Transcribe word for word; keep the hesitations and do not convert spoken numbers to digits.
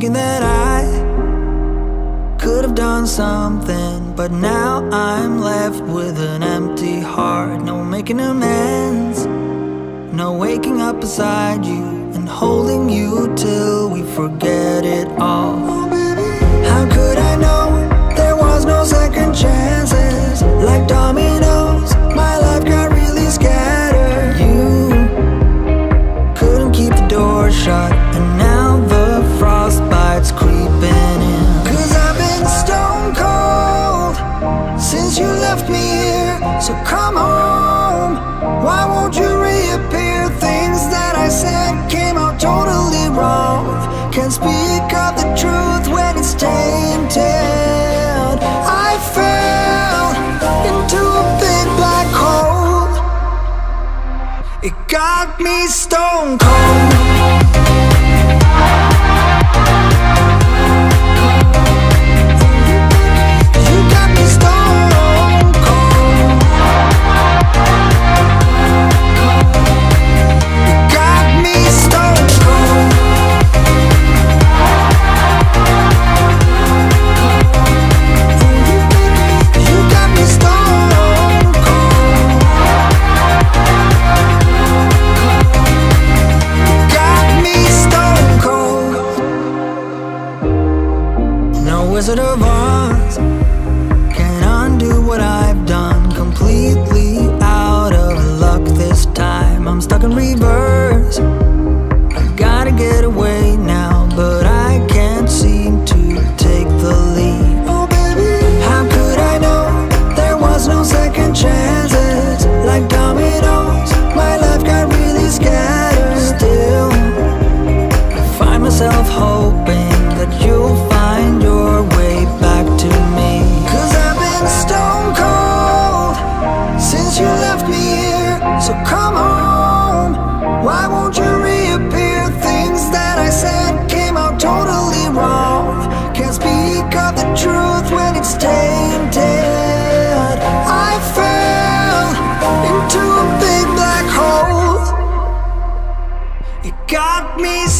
thinking that I could have done something, but now I'm left with an empty heart. No making amends, no waking up beside you and holding you till we forget it all. How could I know there was no second chances? Like dominoes, my life got really scattered. You couldn't keep the door shut, and now the frostbite's creeping in. 'Cause I've been stone cold since you left me here. So come home, why won't you reappear? Things that I said came out totally wrong. Can't speak of the truth when it's tainted. I fell into a big black hole. It got me stone cold. Wizard of Oz can't undo what I've done. Completely out of luck this time. I'm stuck in reverse. I gotta get away now, but I can't seem to take the lead. Oh baby, how could I know there was no second chances? Like dominoes, my life got really scattered. Still, I find myself hoping that you'll find your tainted. I fell into a big black hole. It got me so